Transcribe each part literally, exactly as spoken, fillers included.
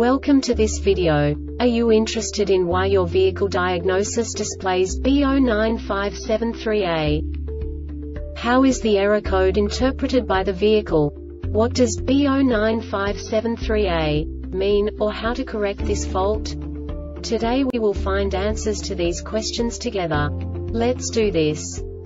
Welcome to this video. Are you interested in why your vehicle diagnosis displays B zero nine five seven three A? How is the error code interpreted by the vehicle? What does B zero nine five seven three A mean, or how to correct this fault? Today we will find answers to these questions together. Let's do this.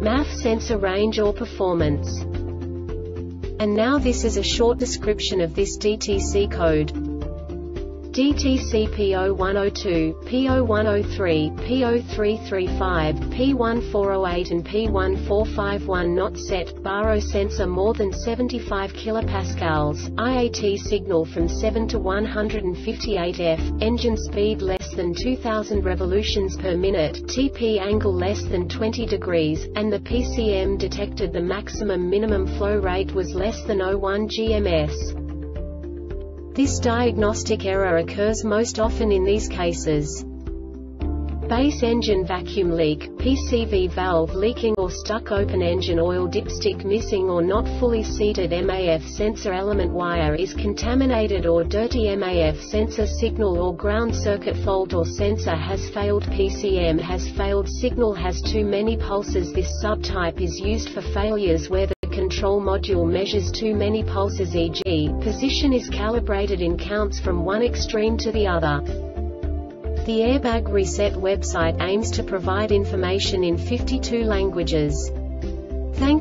M A F sensor range or performance. And now this is a short description of this D T C code. D T C P zero one zero two, P zero one zero three, P zero three three five, P one four zero eight and P one four five one not set, B A R O sensor more than seventy-five kilopascals, I A T signal from seven to one hundred fifty-eight F, engine speed less than two thousand revolutions per minute, T P angle less than twenty degrees, and the P C M detected the maximum minimum flow rate was less than zero point one G M S. This diagnostic error occurs most often in these cases: base engine vacuum leak, P C V valve leaking or stuck, open engine oil dipstick missing or not fully seated, M A F sensor element wire is contaminated or dirty, M A F sensor signal or ground circuit fault or sensor has failed, P C M has failed, signal has too many pulses. This subtype is used for failures where the control module measures too many pulses, for example, position is calibrated in counts from one extreme to the other. The Airbag Reset website aims to provide information in fifty-two languages. Thank